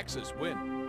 Axis win.